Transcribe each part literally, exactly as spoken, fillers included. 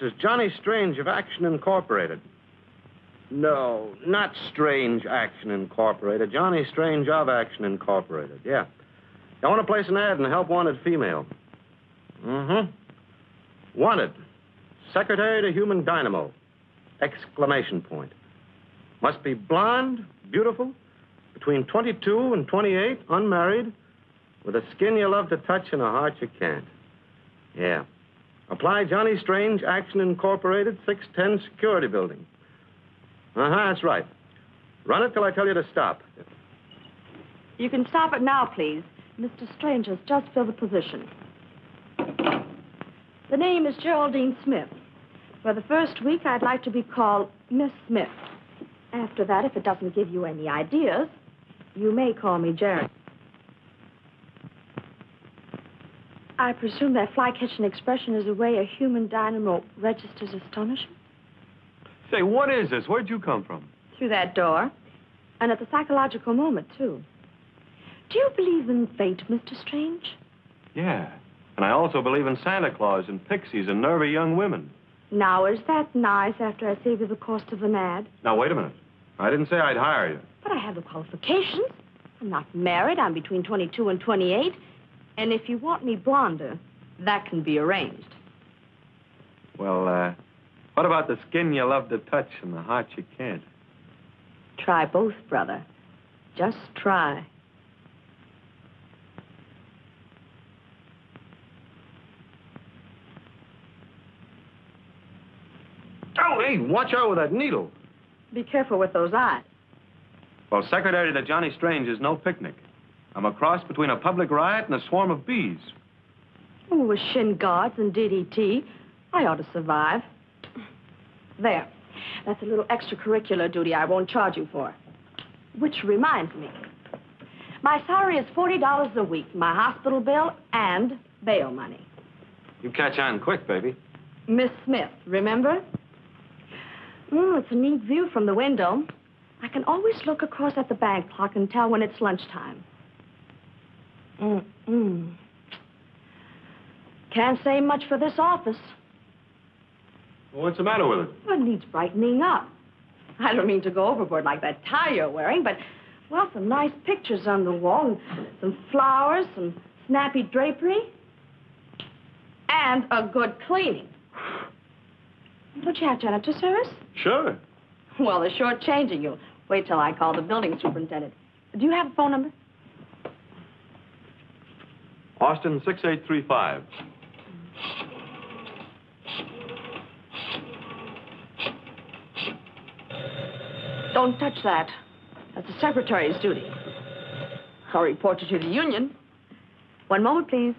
This is Johnny Strange of Action Incorporated. No, not Strange Action Incorporated. Johnny Strange of Action Incorporated, yeah. I want to place an ad and help wanted female. Mm-hmm. Wanted. Secretary to Human Dynamo. Exclamation point. Must be blonde, beautiful, between twenty-two and twenty-eight, unmarried, with a skin you love to touch and a heart you can't. Yeah. Apply Johnny Strange, Action Incorporated, six ten Security Building. Uh-huh, that's right. Run it till I tell you to stop. You can stop it now, please. Mister Strange has just filled the position. The name is Geraldine Smith. For the first week, I'd like to be called Miss Smith. After that, if it doesn't give you any ideas, you may call me Jerry. I presume that fly kitchen expression is the way a human dynamo registers astonishment. Say, what is this? Where'd you come from? Through that door. And at the psychological moment, too. Do you believe in fate, Mister Strange? Yeah. And I also believe in Santa Claus and pixies and nervy young women. Now, is that nice after I save you the cost of an ad? Now, wait a minute. I didn't say I'd hire you. But I have the qualifications. I'm not married. I'm between twenty-two and twenty-eight. And if you want me blonder, that can be arranged. Well, uh, what about the skin you love to touch and the heart you can't? Try both, brother. Just try. Oh, hey, watch out with that needle. Be careful with those eyes. Well, secretary to Johnny Strange is no picnic. I'm a cross between a public riot and a swarm of bees. Oh, with shin guards and D D T, I ought to survive. There. That's a little extracurricular duty I won't charge you for. Which reminds me. My salary is forty dollars a week, my hospital bill and bail money. You catch on quick, baby. Miss Smith, remember? Mm, it's a neat view from the window. I can always look across at the bank clock and tell when it's lunchtime. Mm-mm. Can't say much for this office. Well, what's the matter with it? Well, it needs brightening up. I don't mean to go overboard like that tie you're wearing, but, well, some nice pictures on the wall, and some flowers, some snappy drapery, and a good cleaning. Don't you have janitor service? Sure. Well, they're shortchanging you. Wait till I call the building superintendent. Do you have a phone number? Austin six eight three five. Don't touch that. That's the secretary's duty. I'll report you to the union. One moment, please.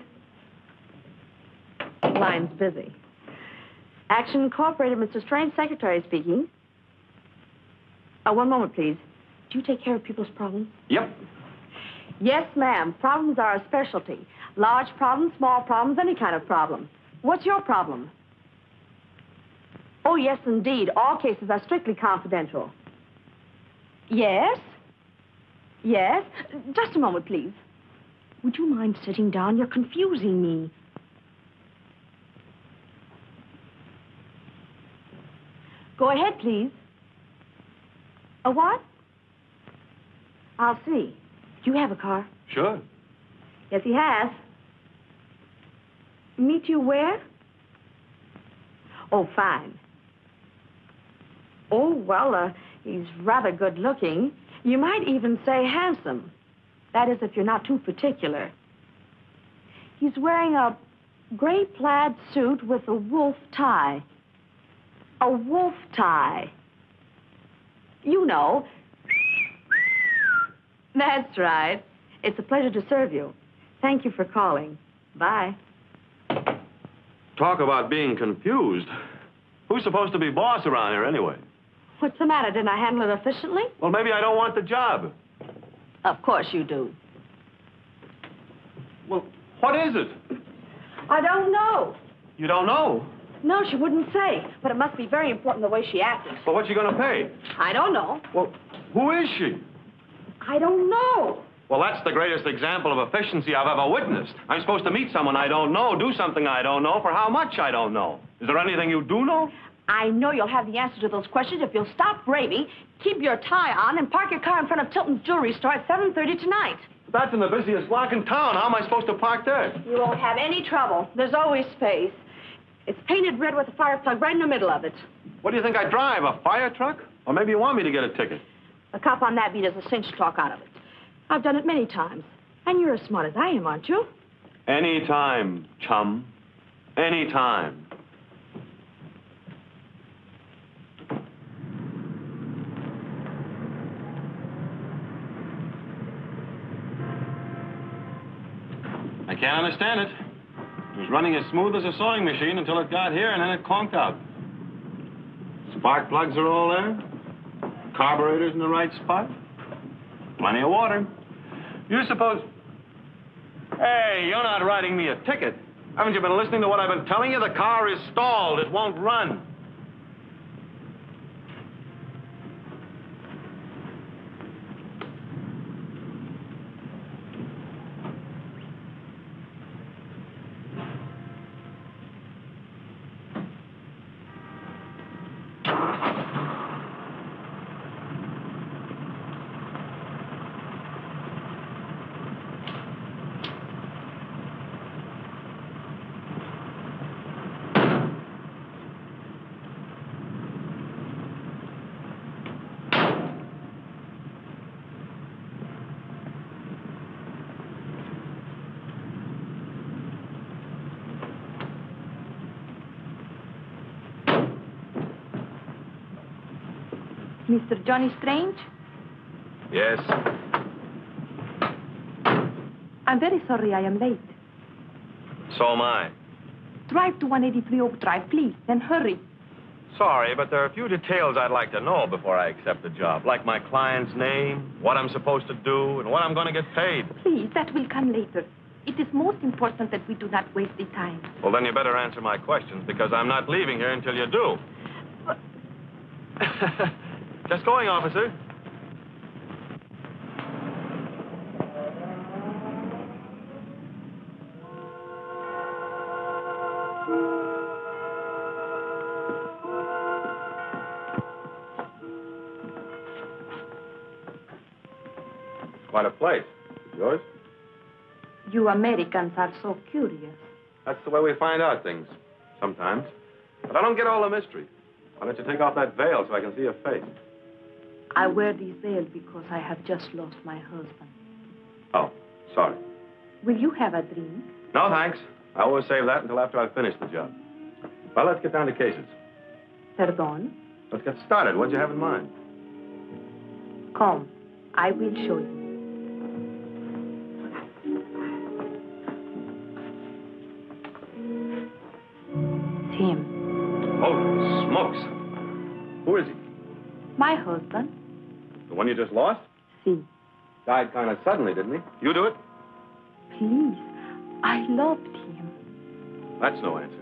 Line's busy. Action Incorporated, Mister Strange, secretary speaking. Uh, one moment, please. Do you take care of people's problems? Yep. Yes, ma'am. Problems are a specialty. Large problems, small problems, any kind of problem. What's your problem? Oh, yes, indeed. All cases are strictly confidential. Yes? Yes? Just a moment, please. Would you mind sitting down? You're confusing me. Go ahead, please. A what? I'll see. Do you have a car? Sure. Yes, he has. Meet you where? Oh, fine. Oh, well, uh, he's rather good looking. You might even say handsome. That is, if you're not too particular. He's wearing a gray plaid suit with a wolf tie. A wolf tie. You know. That's right. It's a pleasure to serve you. Thank you for calling. Bye. Talk about being confused. Who's supposed to be boss around here anyway? What's the matter? Didn't I handle it efficiently? Well, maybe I don't want the job. Of course you do. Well, what is it? I don't know. You don't know? No, she wouldn't say, but it must be very important the way she acted. Well, what's she going to pay? I don't know. Well, who is she? I don't know. Well, that's the greatest example of efficiency I've ever witnessed. I'm supposed to meet someone I don't know, do something I don't know, for how much I don't know. Is there anything you do know? I know you'll have the answer to those questions if you'll stop raving, keep your tie on, and park your car in front of Tilton's jewelry store at seven thirty tonight. That's in the busiest block in town. How am I supposed to park there? You won't have any trouble. There's always space. It's painted red with a fire plug right in the middle of it. What do you think I drive, a fire truck? Or maybe you want me to get a ticket. A cop on that beat is a cinch talk out of it. I've done it many times. And you're as smart as I am, aren't you? Any time, chum. Any time. I can't understand it. It was running as smooth as a sewing machine until it got here and then it conked out. Spark plugs are all there. Carburetor's in the right spot. Plenty of water. You suppose... Hey, you're not writing me a ticket. Haven't you been listening to what I've been telling you? The car is stalled. It won't run. Mister Johnny Strange? Yes. I'm very sorry I am late. So am I. Drive to one eighty-three Oak Drive, please, and hurry. Sorry, but there are a few details I'd like to know before I accept the job, like my client's name, what I'm supposed to do, and what I'm going to get paid. Please, that will come later. It is most important that we do not waste the time. Well, then you better answer my questions, because I'm not leaving here until you do. But... Just going, officer. Quite a place. Yours? You Americans are so curious. That's the way we find out things, sometimes. But I don't get all the mystery. I'll let you take off that veil so I can see your face. I wear these veils because I have just lost my husband. Oh, sorry. Will you have a drink? No, thanks. I always save that until after I've finished the job. Well, let's get down to cases. Pardon? Let's get started. What do you have in mind? Come. I will show you. It's him. Oh, smokes. Who is he? My husband. The one you just lost? Si. Died kind of suddenly, didn't he? You do it? Please. I loved him. That's no answer.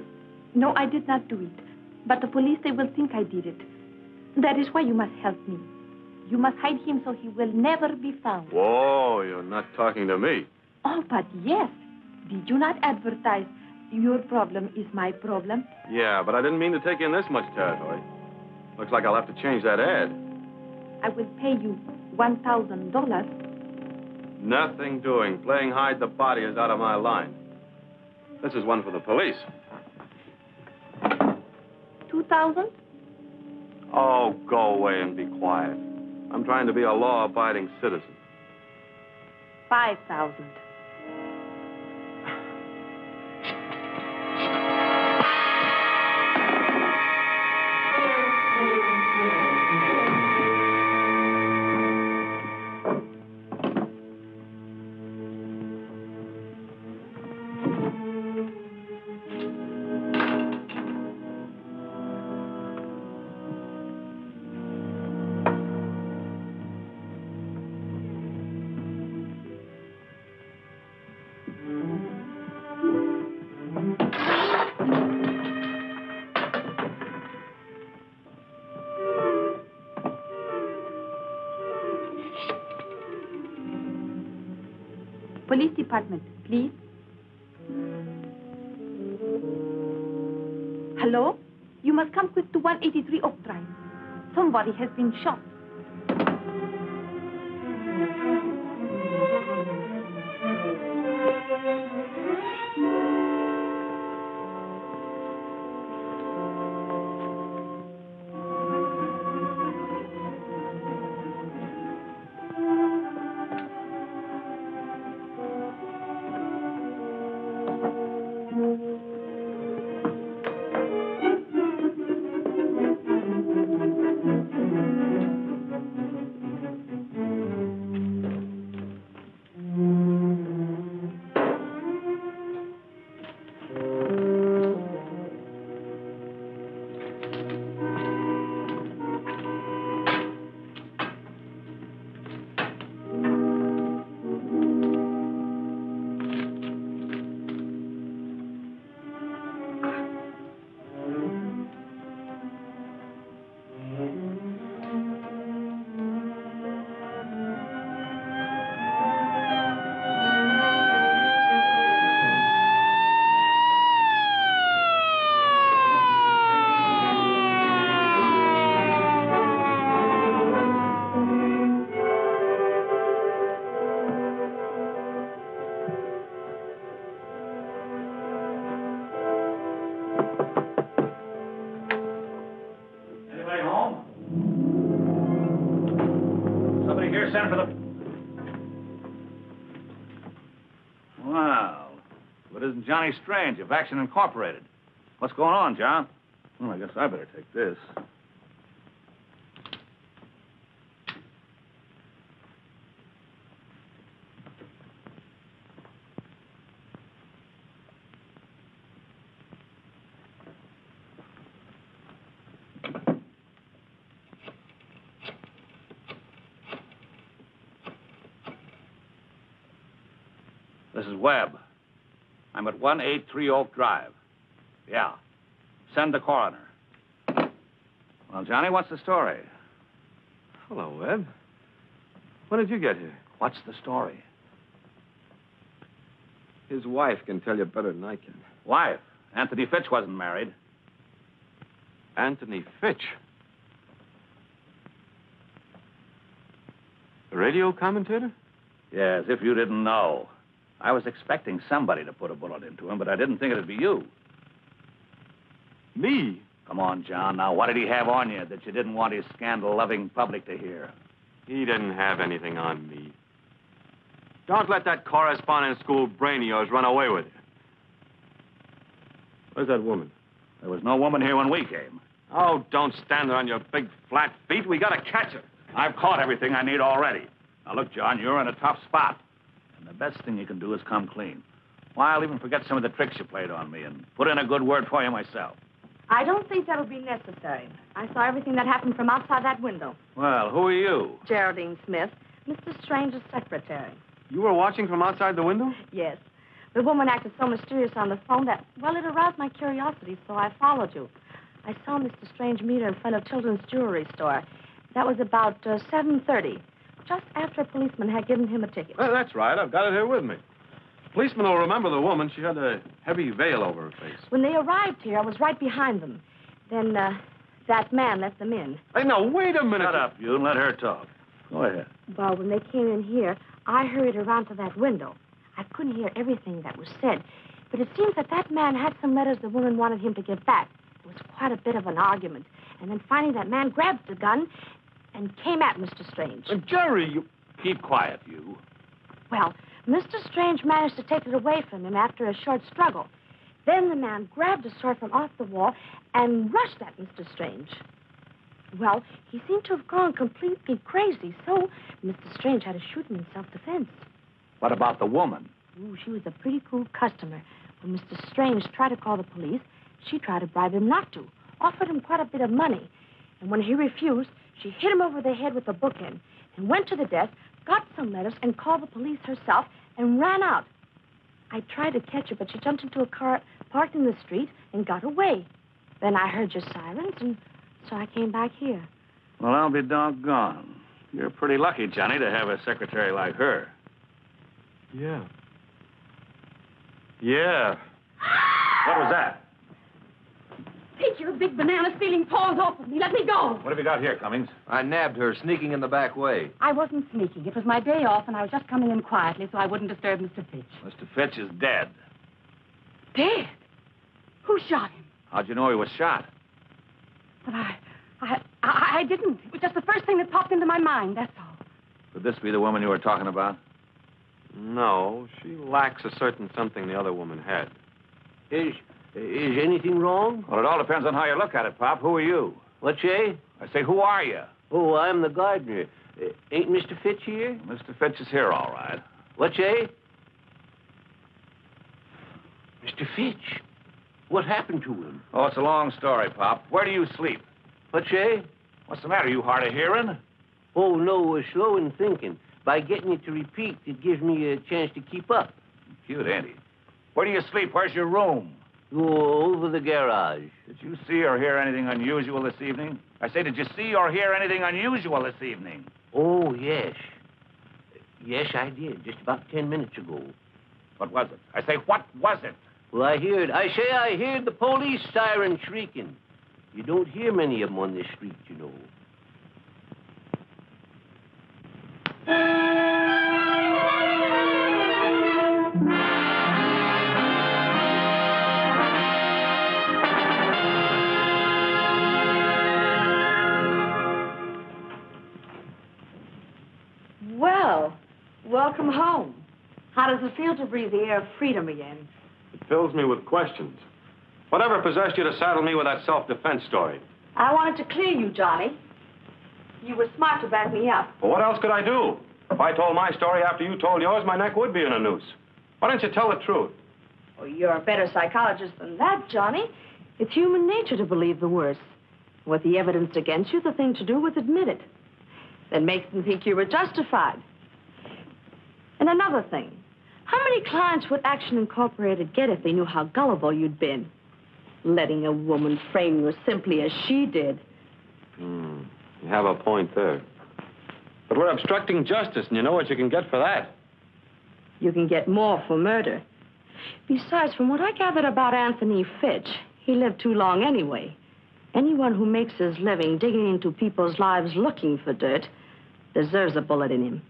No, I did not do it. But the police, they will think I did it. That is why you must help me. You must hide him so he will never be found. Whoa, you're not talking to me. Oh, but yes. Did you not advertise? Your problem is my problem. Yeah, but I didn't mean to take in this much territory. Looks like I'll have to change that ad. I will pay you one thousand dollars. Nothing doing. Playing hide the body is out of my line. This is one for the police. two thousand dollars? Oh, go away and be quiet. I'm trying to be a law-abiding citizen. five thousand dollars. Police department, please. Hello? You must come quick to one eighty-three Oak Drive. Somebody has been shot. Johnny Strange of Action Incorporated. What's going on, John? Well, I guess I better take this. This is Webb. I'm at one eighty-three Oak Drive. Yeah. Send the coroner. Well, Johnny, what's the story? Hello, Webb. When did you get here? What's the story? His wife can tell you better than I can. Wife? Anthony Fitch wasn't married. Anthony Fitch? The radio commentator? Yes, if you didn't know. I was expecting somebody to put a bullet into him, but I didn't think it'd be you. Me? Come on, John. Now, what did he have on you that you didn't want his scandal-loving public to hear? He didn't have anything on me. Don't let that correspondence school brain of yours run away with you. Where's that woman? There was no woman here when we came. Oh, don't stand there on your big, flat feet. We gotta catch her. I've caught everything I need already. Now, look, John, you're in a tough spot. And the best thing you can do is come clean. Why, I'll even forget some of the tricks you played on me and put in a good word for you myself. I don't think that'll be necessary. I saw everything that happened from outside that window. Well, who are you? Geraldine Smith, Mister Strange's secretary. You were watching from outside the window? Yes. The woman acted so mysterious on the phone that, well, it aroused my curiosity, so I followed you. I saw Mister Strange meet her in front of Tilton's jewelry store. That was about uh, seven thirty. Just after a policeman had given him a ticket. Well, that's right. I've got it here with me. The policeman will remember the woman. She had a heavy veil over her face. When they arrived here, I was right behind them. Then uh, that man let them in. Hey, now, wait a minute. Shut up, you, and let her talk. Go ahead. Well, when they came in here, I hurried around to that window. I couldn't hear everything that was said. But it seems that that man had some letters the woman wanted him to give back. It was quite a bit of an argument. And then finally that man grabbed the gun and came at Mister Strange. Uh, Jerry, you... Keep quiet, you. Well, Mister Strange managed to take it away from him after a short struggle. Then the man grabbed a sword from off the wall and rushed at Mister Strange. Well, he seemed to have gone completely crazy, so Mister Strange had to shoot him in self-defense. What about the woman? Ooh, she was a pretty cool customer. When Mister Strange tried to call the police, she tried to bribe him not to, offered him quite a bit of money. And when he refused, she hit him over the head with a bookend and went to the desk, got some letters, and called the police herself and ran out. I tried to catch her, but she jumped into a car parked in the street and got away. Then I heard your sirens, and so I came back here. Well, I'll be doggone. You're pretty lucky, Johnny, to have a secretary like her. Yeah. Yeah. What was that? Take your big banana stealing paws off of me. Let me go. What have you got here, Cummings? I nabbed her, sneaking in the back way. I wasn't sneaking. It was my day off, and I was just coming in quietly so I wouldn't disturb Mister Fitch. Mister Fitch is dead. Dead? Who shot him? How'd you know he was shot? But I... I... I didn't. It was just the first thing that popped into my mind, that's all. Could this be the woman you were talking about? No, she lacks a certain something the other woman had. Is... Is anything wrong? Well, it all depends on how you look at it, Pop. Who are you? What, Jay? I say, who are you? Oh, I'm the gardener. Uh, ain't Mister Fitch here? Mister Fitch is here, all right. What, Jay? Mister Fitch? What happened to him? Oh, it's a long story, Pop. Where do you sleep? What, Jay? What's the matter? You hard of hearing? Oh, no, we're slow in thinking. By getting it to repeat, it gives me a chance to keep up. Cute, ain't he? Where do you sleep? Where's your room? Oh, over the garage. Did you see or hear anything unusual this evening? I say, did you see or hear anything unusual this evening? Oh, yes. Yes, I did, just about ten minutes ago. What was it? I say, what was it? Well, I heard, I say I heard the police siren shrieking. You don't hear many of them on this street, you know. Welcome home. How does it feel to breathe the air of freedom again? It fills me with questions. Whatever possessed you to saddle me with that self-defense story? I wanted to clear you, Johnny. You were smart to back me up. Well, what else could I do? If I told my story after you told yours, my neck would be in a noose. Why don't you tell the truth? Oh, you're a better psychologist than that, Johnny. It's human nature to believe the worst. With the evidence against you, the thing to do was admit it. Then make them think you were justified. And another thing, how many clients would Action Incorporated get if they knew how gullible you'd been? Letting a woman frame you simply as she did. Hmm, you have a point there. But we're obstructing justice, and you know what you can get for that. You can get more for murder. Besides, from what I gathered about Anthony Fitch, he lived too long anyway. Anyone who makes his living digging into people's lives looking for dirt deserves a bullet in him.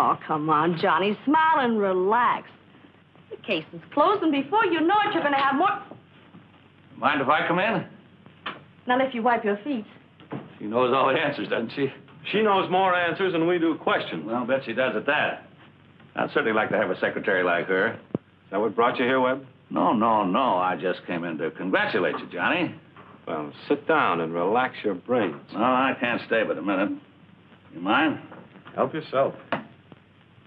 Oh, come on, Johnny. Smile and relax. The case is closed, and before you know it, you're going to have more... Mind if I come in? Not if you wipe your feet. She knows all the answers, doesn't she? She knows more answers than we do questions. Well, I bet she does at that. I'd certainly like to have a secretary like her. Is that what brought you here, Webb? No, no, no. I just came in to congratulate you, Johnny. Well, sit down and relax your brains. No, I can't stay but a minute. You mind? Help yourself.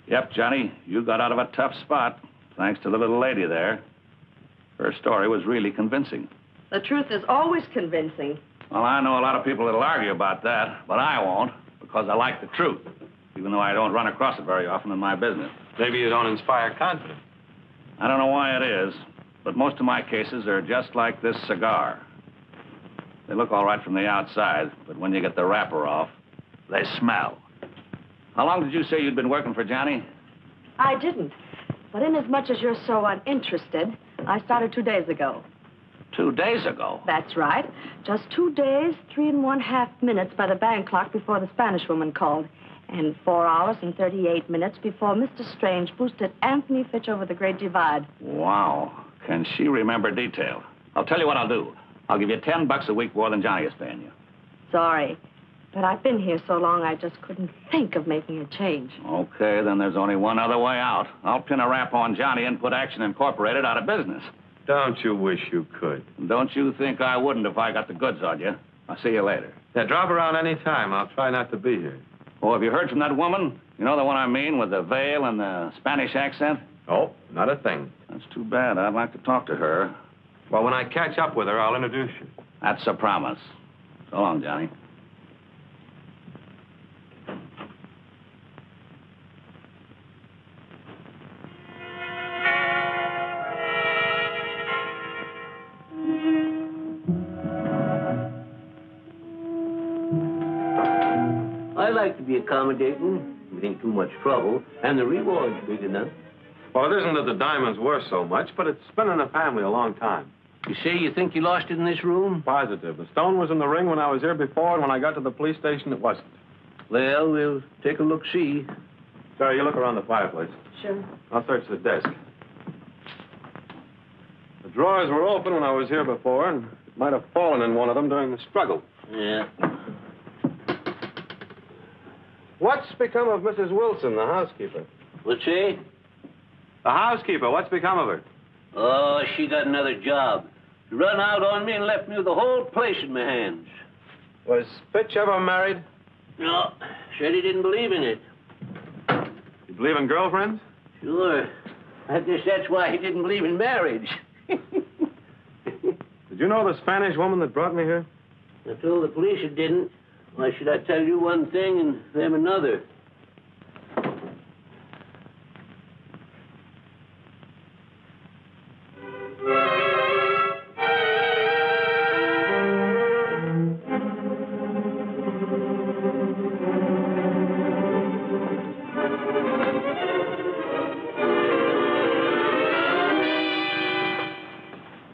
Yep, Johnny, you got out of a tough spot, thanks to the little lady there. Her story was really convincing. The truth is always convincing. Well, I know a lot of people that'll argue about that, but I won't, because I like the truth, even though I don't run across it very often in my business. Maybe you don't inspire confidence. I don't know why it is, but most of my cases are just like this cigar. They look all right from the outside, but when you get the wrapper off, they smell. How long did you say you'd been working for Johnny? I didn't. But inasmuch as you're so uninterested, I started two days ago. Two days ago? That's right. Just two days, three and one half minutes by the bank clock before the Spanish woman called, and four hours and thirty-eight minutes before Mister Strange boosted Anthony Fitch over the Great Divide. Wow. Can she remember detail? I'll tell you what I'll do. I'll give you ten bucks a week more than Johnny is paying you. Sorry. But I've been here so long, I just couldn't think of making a change. Okay, then there's only one other way out. I'll pin a rap on Johnny and put Action Incorporated out of business. Don't you wish you could? Don't you think I wouldn't if I got the goods on you? I'll see you later. Yeah, drop around any time. I'll try not to be here. Oh, have you heard from that woman? You know the one I mean, with the veil and the Spanish accent? Oh, not a thing. That's too bad. I'd like to talk to her. Well, when I catch up with her, I'll introduce you. That's a promise. So long, Johnny. Accommodating, it ain't too much trouble, and the reward's big enough. Well, it isn't that the diamonds were so much, but it's been in the family a long time. You say you think you lost it in this room? Positive. The stone was in the ring when I was here before, and when I got to the police station, it wasn't. Well, we'll take a look-see. Sarah, you look around the fireplace. Sure. I'll search the desk. The drawers were open when I was here before, and it might have fallen in one of them during the struggle. Yeah. What's become of Missus Wilson, the housekeeper? What's she? The housekeeper. What's become of her? Oh, she got another job. She run out on me and left me with the whole place in my hands. Was Fitch ever married? No. Said he didn't believe in it. You believe in girlfriends? Sure. I guess that's why he didn't believe in marriage. Did you know the Spanish woman that brought me here? I told the police it didn't. Why should I tell you one thing and them another?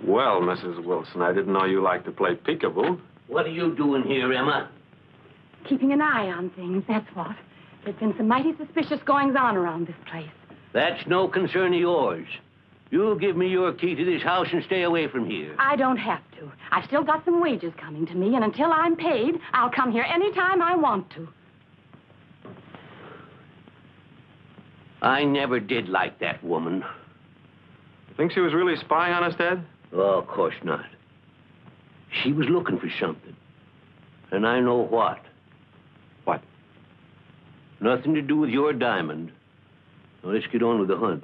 Well, Missus Wilson, I didn't know you liked to play peekaboo. What are you doing here, Emma? Keeping an eye on things, that's what. There's been some mighty suspicious goings-on around this place. That's no concern of yours. You give me your key to this house and stay away from here. I don't have to. I've still got some wages coming to me, and until I'm paid, I'll come here any time I want to. I never did like that woman. You think she was really spying on us, Dad? Oh, of course not. She was looking for something. And I know what. What? Nothing to do with your diamond. Now, let's get on with the hunt.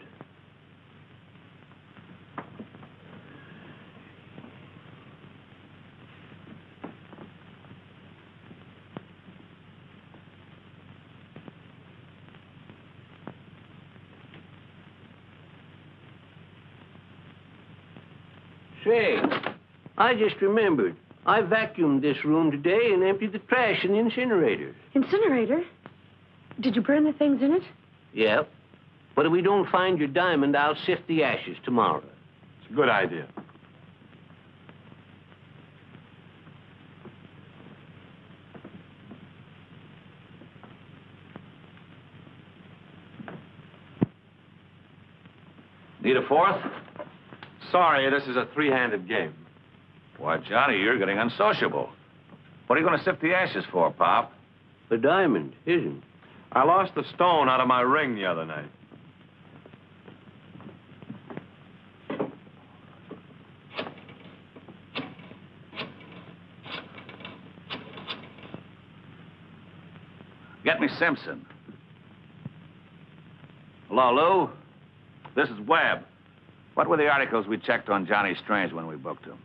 Say, I just remembered. I vacuumed this room today and emptied the trash in the incinerator. Incinerator? Did you burn the things in it? Yep. But if we don't find your diamond, I'll sift the ashes tomorrow. It's a good idea. Need a fourth? Sorry, this is a three-handed game. Why, Johnny, you're getting unsociable. What are you going to sift the ashes for, Pop? The diamond, isn't it? I lost the stone out of my ring the other night. Get me Simpson. Hello, Lou. This is Webb. What were the articles we checked on Johnny Strange when we booked him?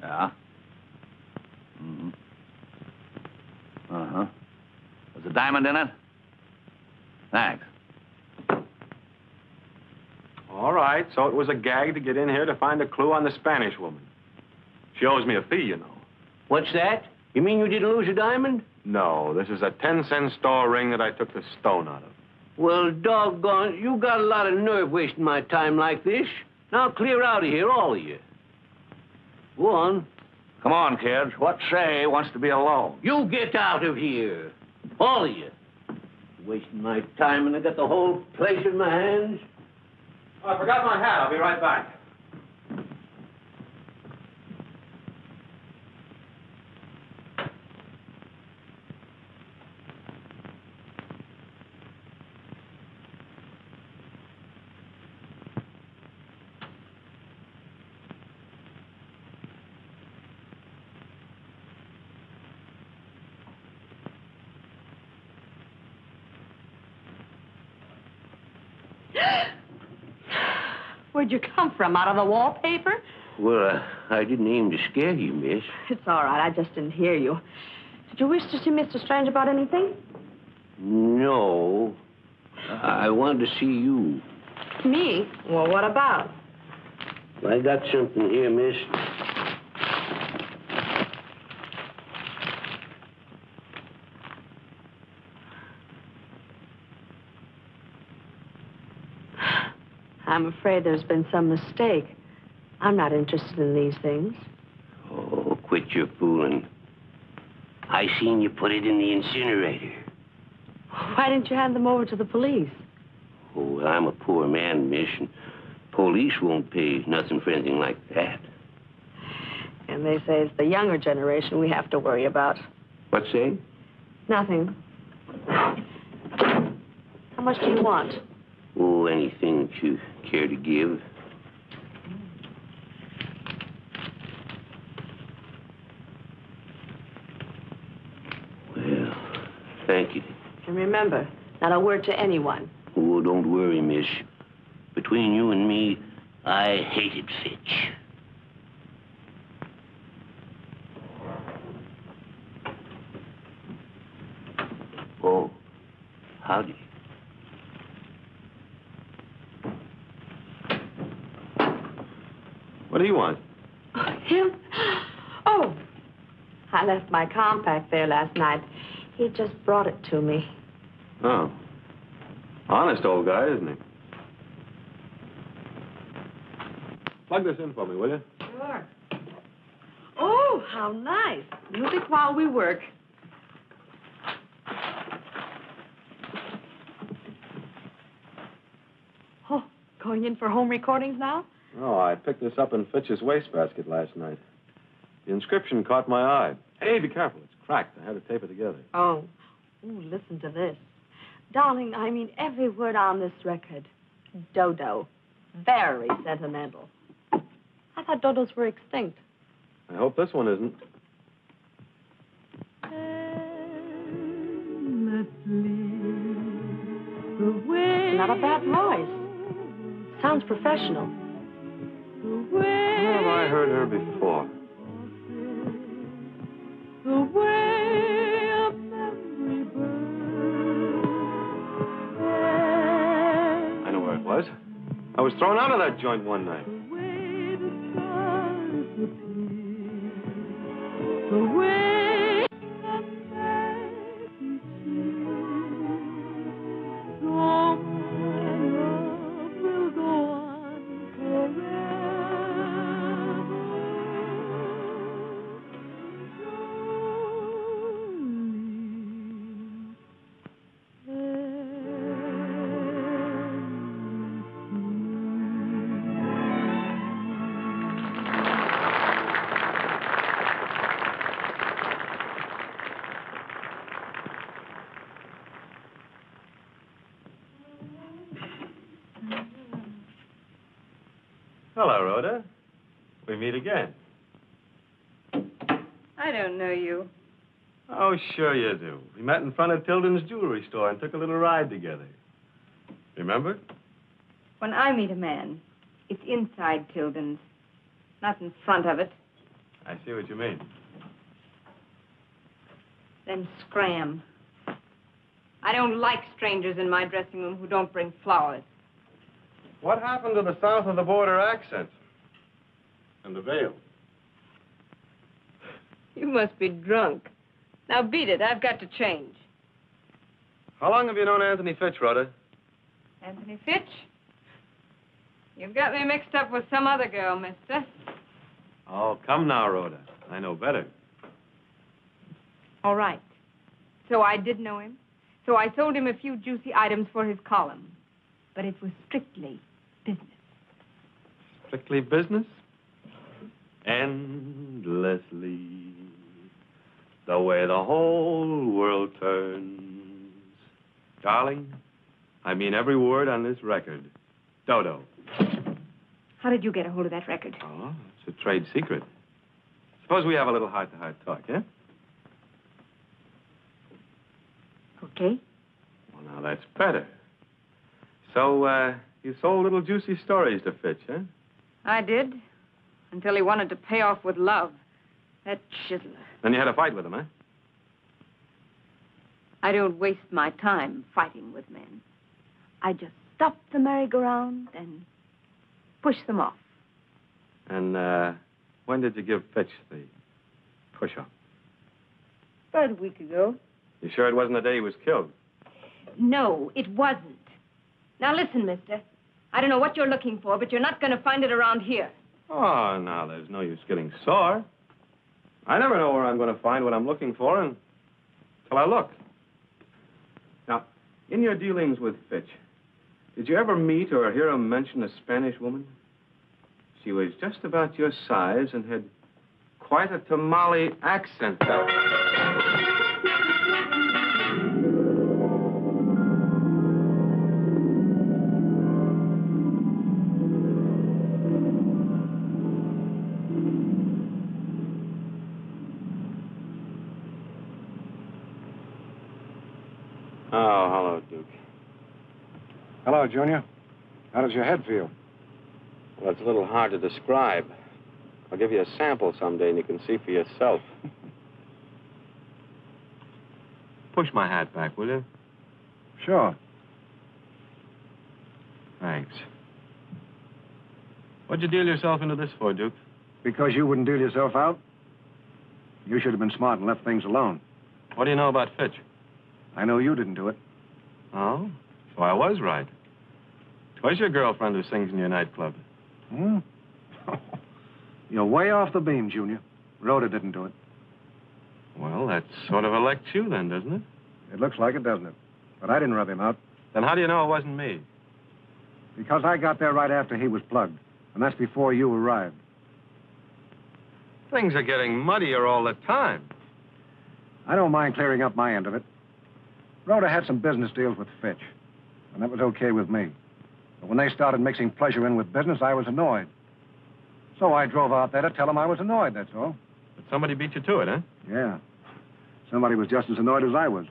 Yeah? Mm-hmm. Uh-huh. Was the diamond in it? Thanks. All right, so it was a gag to get in here to find a clue on the Spanish woman. She owes me a fee, you know. What's that? You mean you didn't lose your diamond? No, this is a ten-cent store ring that I took the stone out of. Well, doggone, you got a lot of nerve wasting my time like this. Now clear out of here, all of you. Go on. Come on, kids. What say wants to be alone? You get out of here, all of you. Wasting my time, and I got the whole place in my hands. Oh, I forgot my hat. I'll be right back. Where'd you come from? Out of the wallpaper? Well, uh, I didn't aim to scare you, miss. It's all right. I just didn't hear you. Did you wish to see Mister Strange about anything? No. I, I wanted to see you. Me? Well, what about? I got something here, miss. I'm afraid there's been some mistake. I'm not interested in these things. Oh, quit your fooling. I seen you put it in the incinerator. Why didn't you hand them over to the police? Oh, well, I'm a poor man, miss. Police won't pay nothing for anything like that. And they say it's the younger generation we have to worry about. What's that? Nothing. How much do you want? Oh, anything that you care to give. Well, thank you. And remember, not a word to anyone. Oh, don't worry, miss. Between you and me, I hated Fitch. Oh, howdy. What do you want? Him? Oh, I left my compact there last night. He just brought it to me. Oh. Honest old guy, isn't he? Plug this in for me, will you? Sure. Oh, how nice. Music while we work. Oh, going in for home recordings now? No, I picked this up in Fitch's wastebasket last night. The inscription caught my eye. Hey, be careful. It's cracked. I had to tape it together. Oh. Ooh, listen to this. Darling, I mean every word on this record. Dodo. Very sentimental. I thought dodos were extinct. I hope this one isn't. Not a bad voice. Sounds professional. Where have I heard her before? The way of memory burns. I know where it was. I was thrown out of that joint one night. The way that passes you, love will go on again. I don't know you. Oh, sure you do. We met in front of Tilton's jewelry store and took a little ride together. Remember? When I meet a man, it's inside Tilton's, not in front of it. I see what you mean. Then scram. I don't like strangers in my dressing room who don't bring flowers. What happened to the south of the border accent? And the veil. You must be drunk. Now beat it. I've got to change. How long have you known Anthony Fitch, Rhoda? Anthony Fitch? You've got me mixed up with some other girl, mister. Oh, come now, Rhoda. I know better. All right. So I did know him. So I sold him a few juicy items for his column. But it was strictly business. Strictly business? Endlessly, the way the whole world turns. Darling, I mean every word on this record. Dodo. How did you get a hold of that record? Oh, it's a trade secret. Suppose we have a little heart-to-heart talk, eh? Okay. Well, now that's better. So, uh, you sold little juicy stories to Fitch, eh? I did. Until he wanted to pay off with love. That chiseler. Then you had a fight with him, eh? I don't waste my time fighting with men. I just stop the merry-go-round and push them off. And, uh, when did you give Fitch the push-off? About a week ago. You sure it wasn't the day he was killed? No, it wasn't. Now, listen, mister. I don't know what you're looking for, but you're not going to find it around here. Oh, now, there's no use getting sore. I never know where I'm going to find what I'm looking for until I look. Now, in your dealings with Fitch, did you ever meet or hear him mention a Spanish woman? She was just about your size and had quite a tamale accent, though. Oh, hello, Duke. Hello, Junior. How does your head feel? Well, it's a little hard to describe. I'll give you a sample someday and you can see for yourself. Push my hat back, will you? Sure. Thanks. What'd you deal yourself into this for, Duke? Because you wouldn't deal yourself out? You should have been smart and left things alone. What do you know about Fitch? I know you didn't do it. Oh? So I was right. 'Twas your girlfriend who sings in your nightclub. Hmm? You're way off the beam, Junior. Rhoda didn't do it. Well, that sort of elects you then, doesn't it? It looks like it, doesn't it? But I didn't rub him out. Then how do you know it wasn't me? Because I got there right after he was plugged. And that's before you arrived. Things are getting muddier all the time. I don't mind clearing up my end of it. Rhoda had some business deals with Fitch. And that was okay with me. But when they started mixing pleasure in with business, I was annoyed. So I drove out there to tell them I was annoyed, that's all. But somebody beat you to it, huh? Yeah. Somebody was just as annoyed as I was.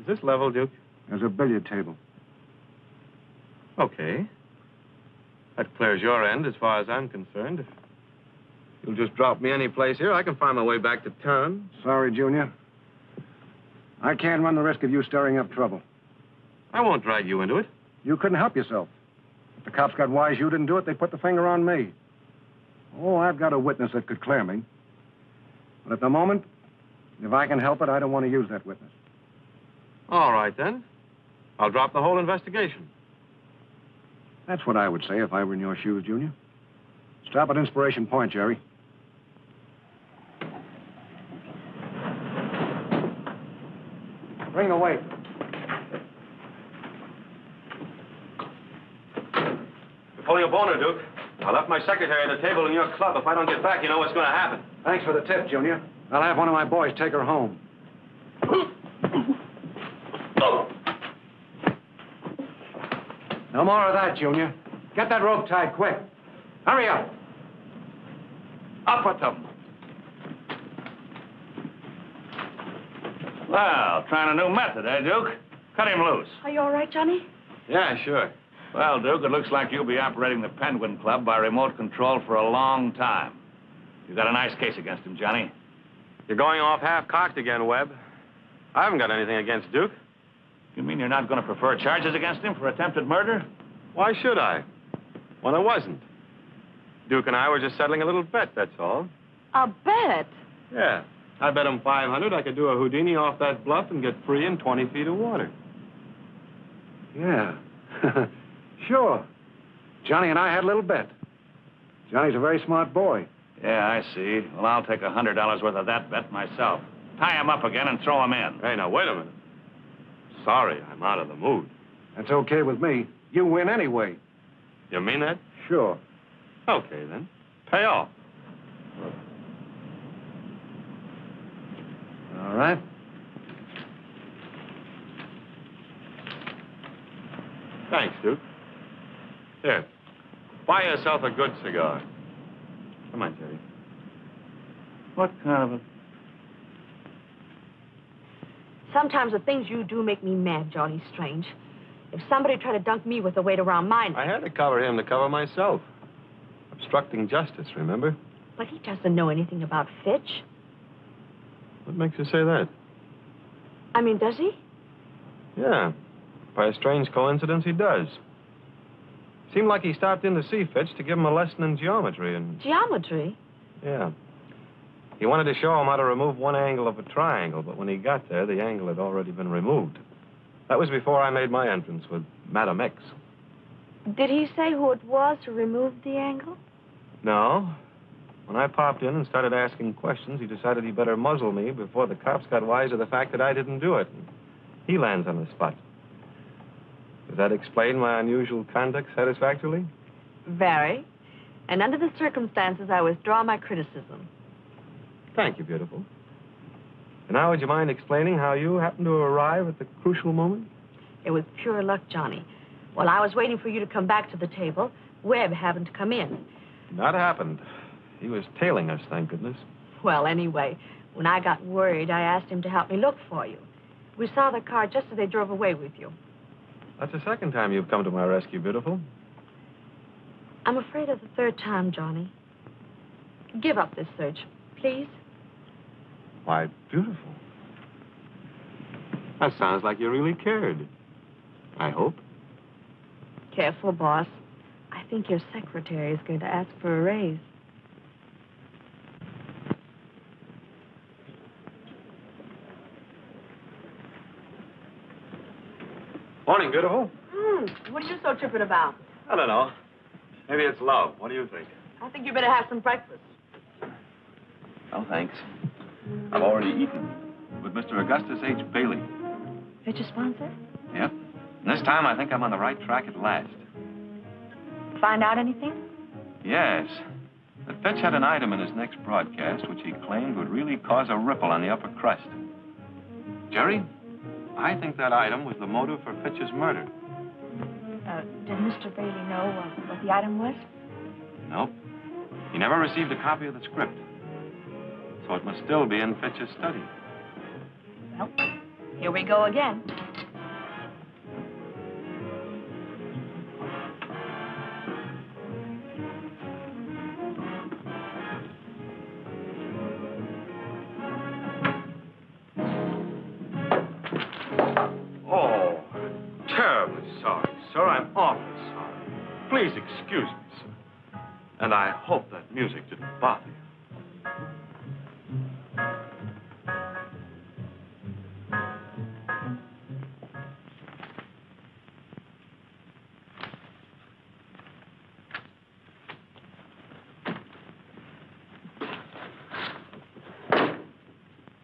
Is this level, Duke? There's a billiard table. Okay. That clears your end as far as I'm concerned. If you'll just drop me any place here, I can find my way back to town. Sorry, Junior. I can't run the risk of you stirring up trouble. I won't drag you into it. You couldn't help yourself. If the cops got wise you didn't do it, they put the finger on me. Oh, I've got a witness that could clear me. But at the moment, if I can help it, I don't want to use that witness. All right, then. I'll drop the whole investigation. That's what I would say if I were in your shoes, Junior. Stop at Inspiration Point, Jerry. Bring the weight. Pull your boner, Duke. I left my secretary at the table in your club. If I don't get back, you know what's going to happen. Thanks for the tip, Junior. I'll have one of my boys take her home. No more of that, Junior. Get that rope tied quick. Hurry up. Up with them. Well, trying a new method, eh, Duke? Cut him loose. Are you all right, Johnny? Yeah, sure. Well, Duke, it looks like you'll be operating the Penguin Club by remote control for a long time. You've got a nice case against him, Johnny. You're going off half-cocked again, Webb. I haven't got anything against Duke. You mean you're not going to prefer charges against him for attempted murder? Why should I? Well, I wasn't. Duke and I were just settling a little bet, that's all. A bet? Yeah. I bet him five hundred I could do a Houdini off that bluff and get free in twenty feet of water. Yeah. Sure. Johnny and I had a little bet. Johnny's a very smart boy. Yeah, I see. Well, I'll take a hundred dollars worth of that bet myself. Tie him up again and throw him in. Hey, now, wait a minute. Sorry, I'm out of the mood. That's okay with me. You win anyway. You mean that? Sure. Okay, then. Pay off. All right. Thanks, Duke. Here, buy yourself a good cigar. Come on, Jerry. What kind of a... Sometimes the things you do make me mad, Johnny Strange. If somebody tried to dunk me with a weight around mine... I had to cover him to cover myself. Obstructing justice, remember? But he doesn't know anything about Fitch. What makes you say that? I mean, does he? Yeah. By a strange coincidence, he does. Seemed like he stopped in to see Fitch to give him a lesson in geometry and... Geometry? Yeah. He wanted to show him how to remove one angle of a triangle, but when he got there, the angle had already been removed. That was before I made my entrance with Madam X. Did he say who it was who removed the angle? No. When I popped in and started asking questions, he decided he better muzzle me before the cops got wise to the fact that I didn't do it. He lands on the spot. Does that explain my unusual conduct satisfactorily? Very. And under the circumstances, I withdraw my criticism. Thank you, beautiful. And now would you mind explaining how you happened to arrive at the crucial moment? It was pure luck, Johnny. While I was waiting for you to come back to the table, Webb happened to come in. Not happened. He was tailing us, thank goodness. Well, anyway, when I got worried, I asked him to help me look for you. We saw the car just as they drove away with you. That's the second time you've come to my rescue, beautiful. I'm afraid of the third time, Johnny. Give up this search, please. Why, beautiful. That sounds like you really cared. I hope. Careful, boss. I think your secretary is going to ask for a raise. Morning, beautiful. Mm, what are you so tripping about? I don't know. Maybe it's love. What do you think? I think you better have some breakfast. No, thanks. I've already eaten with Mister Augustus H. Bailey. Fitch a sponsor? Yep. And this time, I think I'm on the right track at last. Find out anything? Yes. But Fitch had an item in his next broadcast, which he claimed would really cause a ripple on the upper crust. Jerry? I think that item was the motive for Fitch's murder. Uh, did Mister Bailey know what, what the item was? Nope. He never received a copy of the script. So it must still be in Fitch's study. Well, here we go again. Please excuse me, sir. And I hope that music didn't bother you.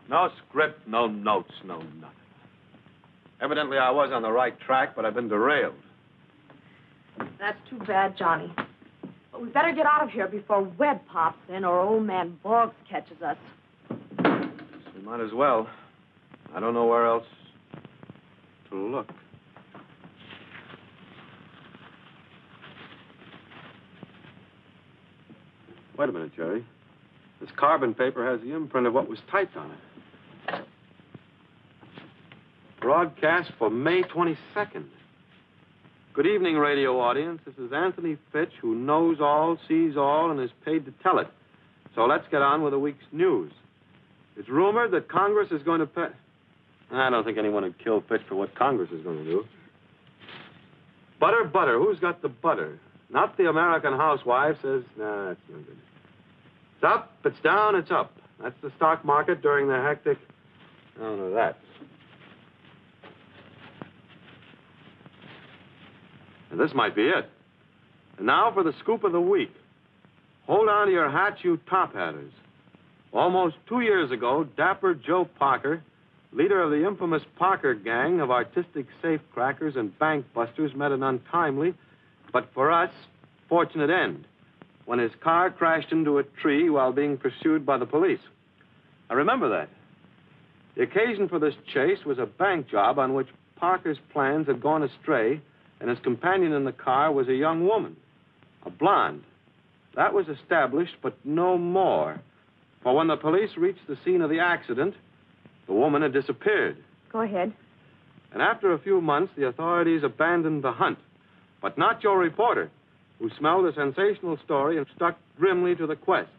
No script, no notes, no nothing. Evidently, I was on the right track, but I've been derailed. That's too bad, Johnny. But we better get out of here before Webb pops in or old man Boggs catches us. We might as well. I don't know where else to look. Wait a minute, Jerry. This carbon paper has the imprint of what was typed on it. Broadcast for May twenty-second. Good evening, radio audience. This is Anthony Fitch, who knows all, sees all, and is paid to tell it. So let's get on with the week's news. It's rumored that Congress is going to pay... I don't think anyone would kill Fitch for what Congress is going to do. Butter, butter. Who's got the butter? Not the American housewife says, nah, that's no good. It's up, it's down, it's up. That's the stock market during the hectic... I don't know that. And this might be it. And now for the scoop of the week. Hold on to your hats, you top hatters. Almost two years ago, dapper Joe Parker, leader of the infamous Parker Gang of artistic safecrackers and bank busters, met an untimely, but for us, fortunate end, when his car crashed into a tree while being pursued by the police. I remember that. The occasion for this chase was a bank job on which Parker's plans had gone astray, and his companion in the car was a young woman, a blonde. That was established, but no more. For when the police reached the scene of the accident, the woman had disappeared. Go ahead. And after a few months, the authorities abandoned the hunt, but not your reporter, who smelled a sensational story and stuck grimly to the quest.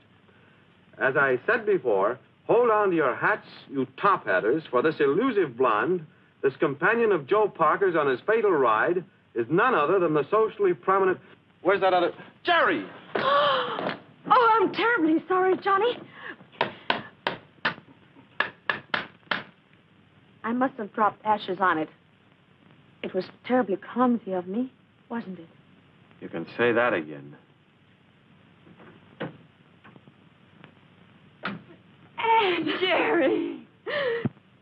As I said before, hold on to your hats, you top hatters, for this elusive blonde, this companion of Joe Parker's on his fatal ride, is none other than the socially prominent... Where's that other... Jerry! Oh, I'm terribly sorry, Johnny. I must have dropped ashes on it. It was terribly clumsy of me, wasn't it? You can say that again. Jerry!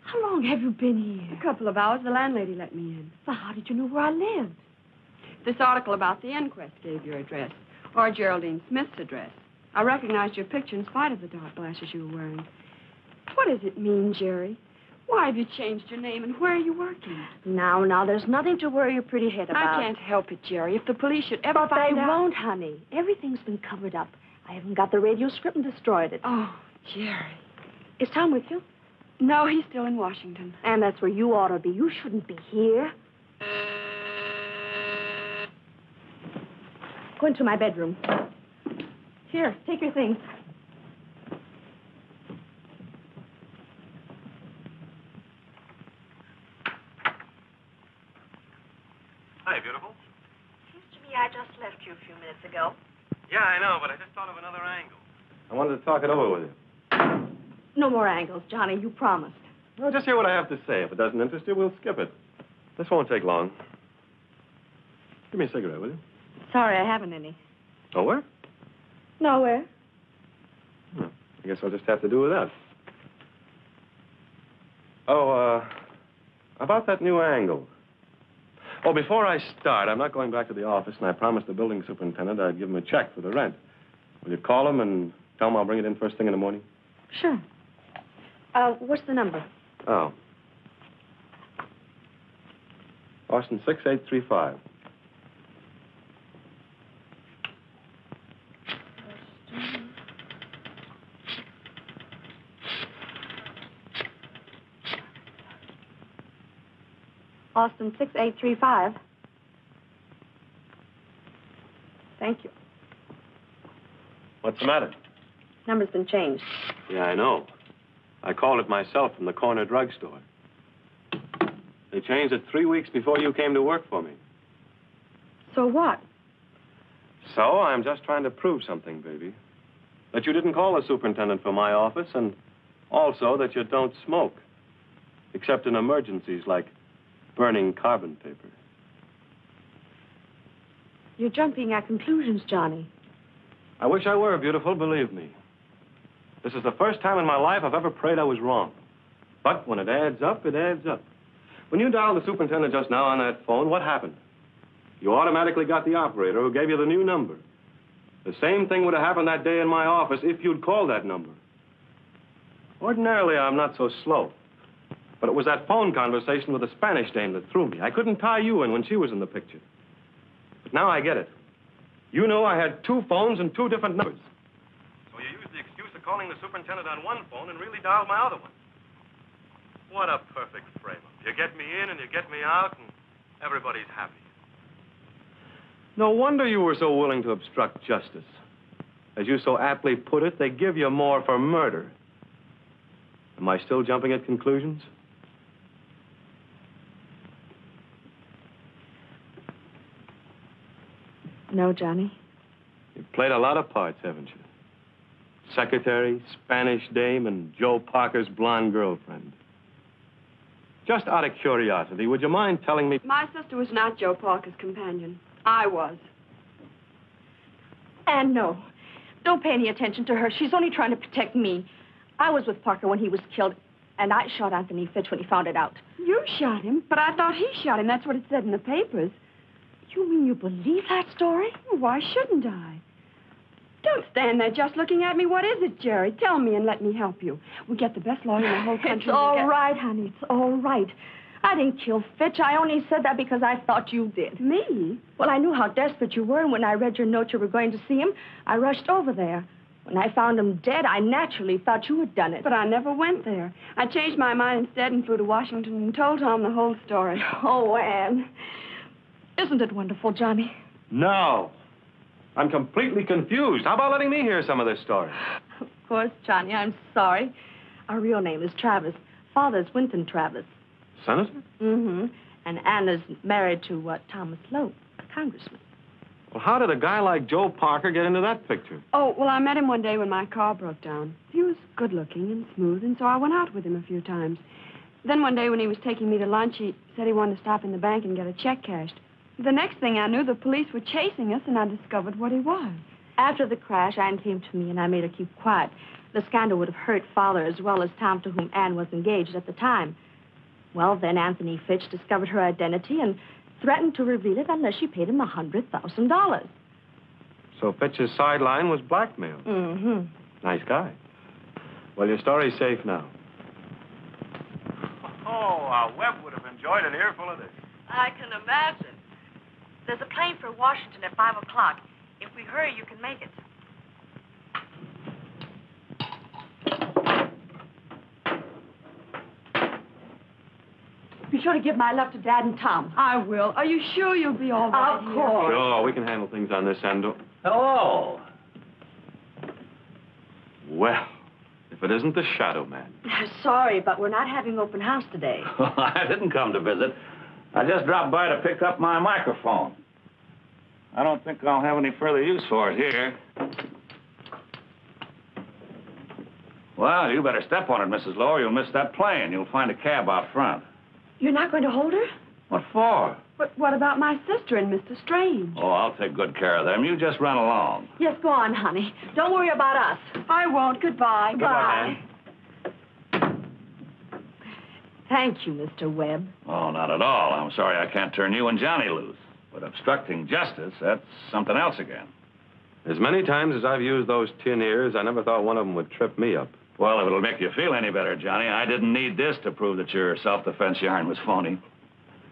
How long have you been here? A couple of hours. The landlady let me in. So how did you know where I lived? This article about the inquest gave your address, or Geraldine Smith's address. I recognized your picture in spite of the dark glasses you were wearing. What does it mean, Jerry? Why have you changed your name, and where are you working? Now, now, there's nothing to worry your pretty head about. I can't help it, Jerry. If the police should ever find out... But they won't, honey. Everything's been covered up. I haven't got the radio script and destroyed it. Oh, Jerry. Is Tom with you? No, he's still in Washington. And that's where you ought to be. You shouldn't be here. Go into my bedroom. Here, take your things. Hi, beautiful. Seems to me I just left you a few minutes ago. Yeah, I know, but I just thought of another angle. I wanted to talk it over with you. No more angles, Johnny. You promised. Well, just hear what I have to say. If it doesn't interest you, we'll skip it. This won't take long. Give me a cigarette, will you? Sorry, I haven't any. Oh, where? Nowhere. Hmm. I guess I'll just have to do without. Oh, uh, about that new angle. Oh, before I start, I'm not going back to the office, and I promised the building superintendent I'd give him a check for the rent. Will you call him and tell him I'll bring it in first thing in the morning? Sure. Uh, what's the number? Oh. Austin six eight three five. Austin six eight three five. Thank you. What's the matter? Number's been changed. Yeah, I know. I called it myself from the corner drugstore. They changed it three weeks before you came to work for me. So what? So I'm just trying to prove something, baby. That you didn't call the superintendent for my office, and also that you don't smoke. Except in emergencies like burning carbon paper. You're jumping at conclusions, Johnny. I wish I were, beautiful, believe me. This is the first time in my life I've ever prayed I was wrong. But when it adds up, it adds up. When you dialed the superintendent just now on that phone, what happened? You automatically got the operator who gave you the new number. The same thing would have happened that day in my office if you'd called that number. Ordinarily, I'm not so slow. But it was that phone conversation with the Spanish dame that threw me. I couldn't tie you in when she was in the picture. But now I get it. You know I had two phones and two different numbers. So you used the excuse of calling the superintendent on one phone and really dialed my other one. What a perfect frame-up. You get me in and you get me out and everybody's happy. No wonder you were so willing to obstruct justice. As you so aptly put it, they give you more for murder. Am I still jumping at conclusions? No, Johnny. You've played a lot of parts, haven't you? Secretary, Spanish dame, and Joe Parker's blonde girlfriend. Just out of curiosity, would you mind telling me... My sister was not Joe Parker's companion. I was. And no, don't pay any attention to her. She's only trying to protect me. I was with Parker when he was killed, and I shot Anthony Fitch when he found it out. You shot him? But I thought he shot him. That's what it said in the papers. You mean you believe that story? Well, why shouldn't I? Don't stand there just looking at me. What is it, Jerry? Tell me and let me help you. We'll get the best lawyer in the whole country. It's all get... right, honey. It's all right. I didn't kill Fitch. I only said that because I thought you did. Me? Well, I knew how desperate you were, and when I read your note you were going to see him, I rushed over there. When I found him dead, I naturally thought you had done it. But I never went there. I changed my mind instead and flew to Washington and told Tom the whole story. Oh, Anne. Isn't it wonderful, Johnny? No. I'm completely confused. How about letting me hear some of this story? Of course, Johnny, I'm sorry. Our real name is Travis. Father's Winston Travis. Senator? Mm-hmm. And Anna's married to, what, uh, Thomas Lowe, a congressman. Well, how did a guy like Joe Parker get into that picture? Oh, well, I met him one day when my car broke down. He was good-looking and smooth, and so I went out with him a few times. Then one day when he was taking me to lunch, he said he wanted to stop in the bank and get a check cashed. The next thing I knew, the police were chasing us, and I discovered what he was. After the crash, Anne came to me, and I made her keep quiet. The scandal would have hurt Father as well as Tom, to whom Anne was engaged at the time. Well, then Anthony Fitch discovered her identity and threatened to reveal it unless she paid him one hundred thousand dollars. So Fitch's sideline was blackmail. Mm-hmm. Nice guy. Well, your story's safe now. Oh, uh, Webb would have enjoyed an earful of this. I can imagine. There's a plane for Washington at five o'clock. If we hurry, you can make it. Be sure to give my love to Dad and Tom. I will. Are you sure you'll be all right? Of course. Sure, we can handle things on this end. Hello. Well, if it isn't the Shadow Man. Sorry, but we're not having open house today. I didn't come to visit. I just dropped by to pick up my microphone. I don't think I'll have any further use for it here. Well, you better step on it, Missus Lowe. You'll miss that plane. You'll find a cab out front. You're not going to hold her? What for? But what about my sister and Mister Strange? Oh, I'll take good care of them. You just run along. Yes, go on, honey. Don't worry about us. I won't. Goodbye. Goodbye. Bye. Thank you, Mister Webb. Oh, not at all. I'm sorry I can't turn you and Johnny loose. But obstructing justice, that's something else again. As many times as I've used those tin ears, I never thought one of them would trip me up. Well, if it'll make you feel any better, Johnny, I didn't need this to prove that your self-defense yarn was phony.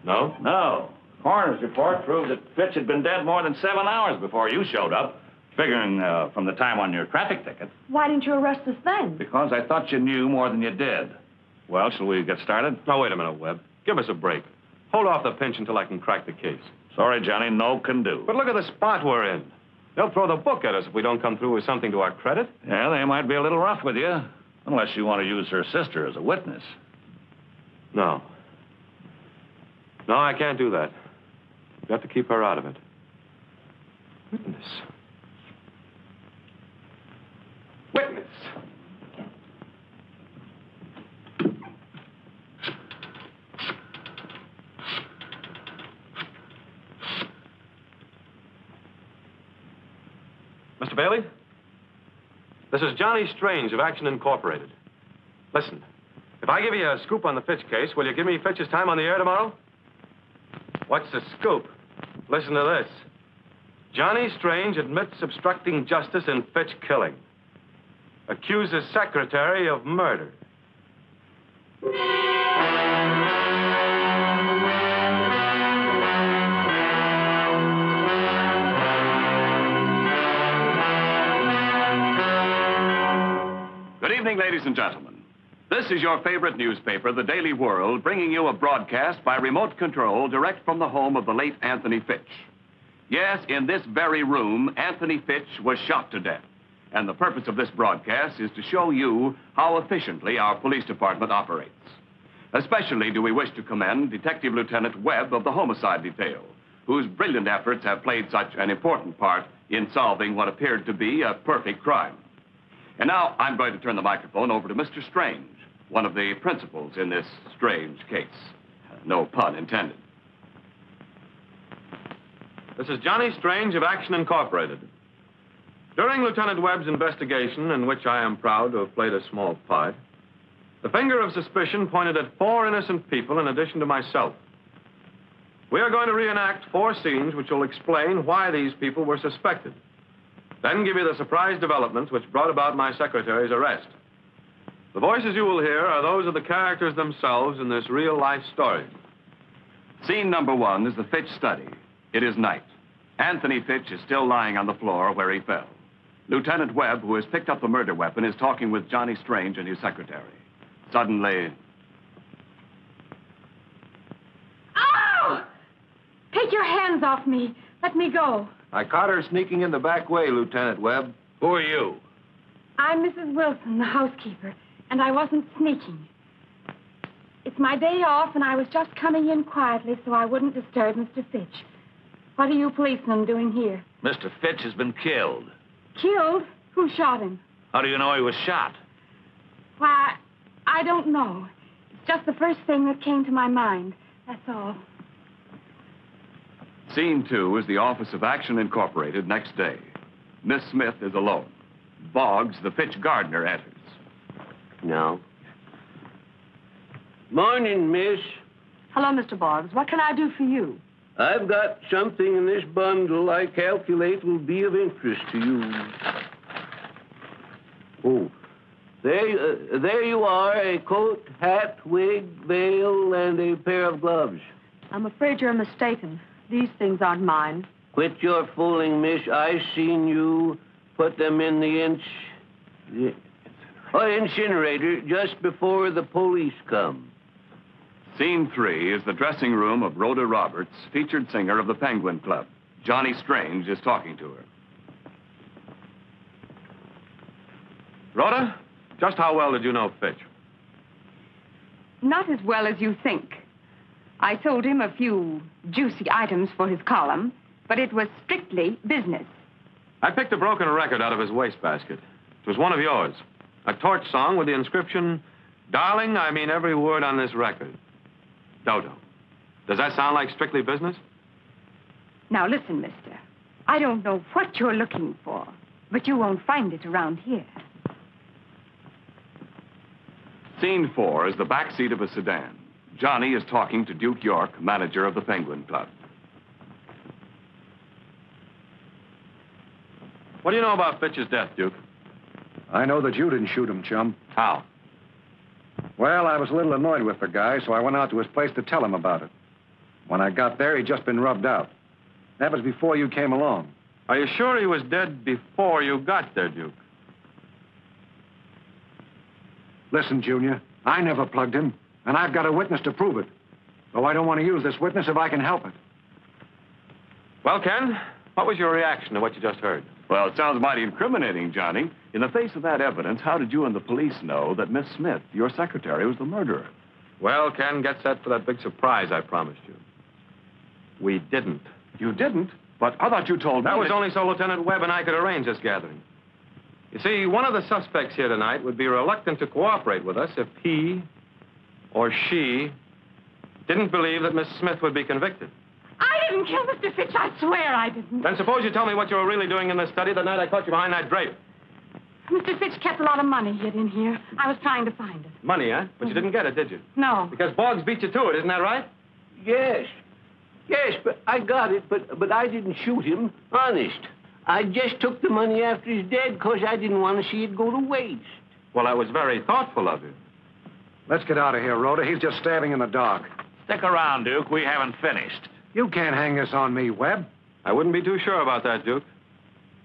No? No. Coroner's report proved that Fitch had been dead more than seven hours before you showed up, figuring uh, from the time on your traffic ticket. Why didn't you arrest us then? Because I thought you knew more than you did. Well, shall we get started? No, wait a minute, Webb. Give us a break. Hold off the pinch until I can crack the case. Sorry, Johnny, no can do. But look at the spot we're in. They'll throw the book at us if we don't come through with something to our credit. Yeah, they might be a little rough with you. Unless you want to use her sister as a witness. No. No, I can't do that. We've got to keep her out of it. Witness. Witness. Mister Bailey? This is Johnny Strange of Action Incorporated. Listen, if I give you a scoop on the Fitch case, will you give me Fitch's time on the air tomorrow? What's the scoop? Listen to this. Johnny Strange admits obstructing justice in Fitch killing. Accuses secretary of murder. Good evening, ladies and gentlemen. This is your favorite newspaper, The Daily World, bringing you a broadcast by remote control direct from the home of the late Anthony Fitch. Yes, in this very room, Anthony Fitch was shot to death. And the purpose of this broadcast is to show you how efficiently our police department operates. Especially do we wish to commend Detective Lieutenant Webb of the Homicide Detail, whose brilliant efforts have played such an important part in solving what appeared to be a perfect crime. And now I'm going to turn the microphone over to Mister Strange, one of the principals in this strange case. No pun intended. This is Johnny Strange of Action Incorporated. During Lieutenant Webb's investigation, in which I am proud to have played a small part, the finger of suspicion pointed at four innocent people in addition to myself. We are going to reenact four scenes which will explain why these people were suspected. Then give you the surprise developments which brought about my secretary's arrest. The voices you will hear are those of the characters themselves in this real-life story. Scene number one is the Fitch study. It is night. Anthony Fitch is still lying on the floor where he fell. Lieutenant Webb, who has picked up the murder weapon, is talking with Johnny Strange and his secretary. Suddenly... Ow! Take your hands off me. Let me go. I caught her sneaking in the back way, Lieutenant Webb. Who are you? I'm Missus Wilson, the housekeeper, and I wasn't sneaking. It's my day off, and I was just coming in quietly so I wouldn't disturb Mister Fitch. What are you policemen doing here? Mister Fitch has been killed. Killed? Who shot him? How do you know he was shot? Why, I don't know. It's just the first thing that came to my mind. That's all. Scene two is the office of Action Incorporated next day. Miss Smith is alone. Boggs, the Fitch gardener, enters. No. Morning, miss. Hello, Mister Boggs. What can I do for you? I've got something in this bundle I calculate will be of interest to you. Oh, there, uh, there you are, a coat, hat, wig, veil, and a pair of gloves. I'm afraid you're mistaken. These things aren't mine. Quit your fooling, miss. I seen you put them in the inch... Yeah. Oh, incinerator, just before the police come. Scene three is the dressing room of Rhoda Roberts, featured singer of the Penguin Club. Johnny Strange is talking to her. Rhoda, just how well did you know Fitch? Not as well as you think. I sold him a few juicy items for his column, but it was strictly business. I picked a broken record out of his wastebasket. It was one of yours. A torch song with the inscription, "Darling, I mean every word on this record." Dodo, does that sound like strictly business? Now listen, mister. I don't know what you're looking for, but you won't find it around here. Scene four is the back seat of a sedan. Johnny is talking to Duke York, manager of the Penguin Club. What do you know about Fitch's death, Duke? I know that you didn't shoot him, chum. How? Well, I was a little annoyed with the guy, so I went out to his place to tell him about it. When I got there, he'd just been rubbed out. That was before you came along. Are you sure he was dead before you got there, Duke? Listen, Junior, I never plugged him, and I've got a witness to prove it. Though I don't want to use this witness if I can help it. Well, Ken, what was your reaction to what you just heard? Well, it sounds mighty incriminating, Johnny. In the face of that evidence, how did you and the police know that Miss Smith, your secretary, was the murderer? Well, Ken, get set for that big surprise I promised you. We didn't. You didn't? But I thought you told me... That was only so Lieutenant Webb and I could arrange this gathering. You see, one of the suspects here tonight would be reluctant to cooperate with us if he or she didn't believe that Miss Smith would be convicted. I didn't kill Mister Fitch. I swear I didn't. Then suppose you tell me what you were really doing in the study the night I caught you behind that drape. Mister Fitch kept a lot of money hid in here. I was trying to find it. Money, huh? But mm-hmm. you didn't get it, did you? No. Because Boggs beat you to it, isn't that right? Yes. Yes, but I got it, but, but I didn't shoot him. Honest. I just took the money after he's dead because I didn't want to see it go to waste. Well, I was very thoughtful of you. Let's get out of here, Rhoda. He's just standing in the dark. Stick around, Duke. We haven't finished. You can't hang this on me, Webb. I wouldn't be too sure about that, Duke.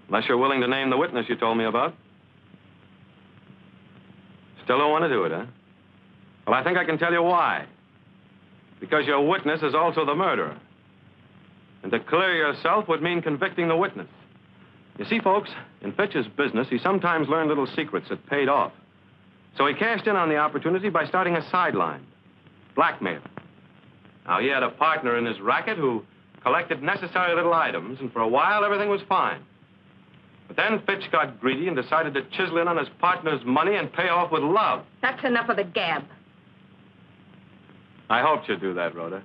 Unless you're willing to name the witness you told me about. Still don't want to do it, huh? Well, I think I can tell you why. Because your witness is also the murderer. And to clear yourself would mean convicting the witness. You see, folks, in Fitch's business, he sometimes learned little secrets that paid off. So he cashed in on the opportunity by starting a sideline. Blackmail. Now, he had a partner in his racket who collected necessary little items, and for a while, everything was fine. But then Fitch got greedy and decided to chisel in on his partner's money and pay off with love. That's enough of the gab. I hoped you'd do that, Rhoda.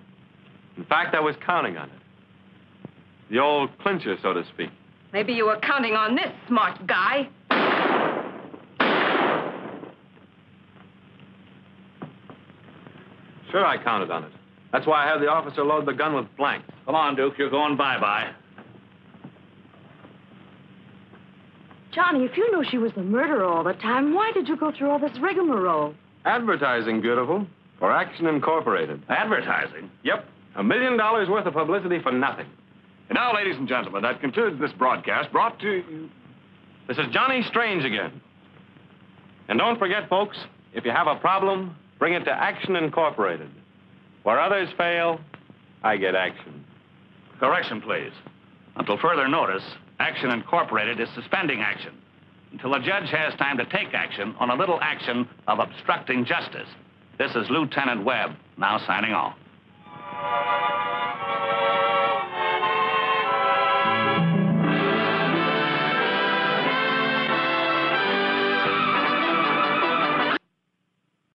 In fact, I was counting on it. The old clincher, so to speak. Maybe you were counting on this smart guy. Sure, I counted on it. That's why I had the officer load the gun with blanks. Come on, Duke, you're going bye-bye. Johnny, if you knew she was the murderer all the time, why did you go through all this rigmarole? Advertising, beautiful, for Action Incorporated. Advertising? Yep. A million dollars worth of publicity for nothing. And now, ladies and gentlemen, that concludes this broadcast brought to you... This is Johnny Strange again. And don't forget, folks, if you have a problem, bring it to Action Incorporated. Where others fail, I get action. Correction, please. Until further notice, Action Incorporated is suspending action until a judge has time to take action on a little action of obstructing justice. This is Lieutenant Webb, now signing off.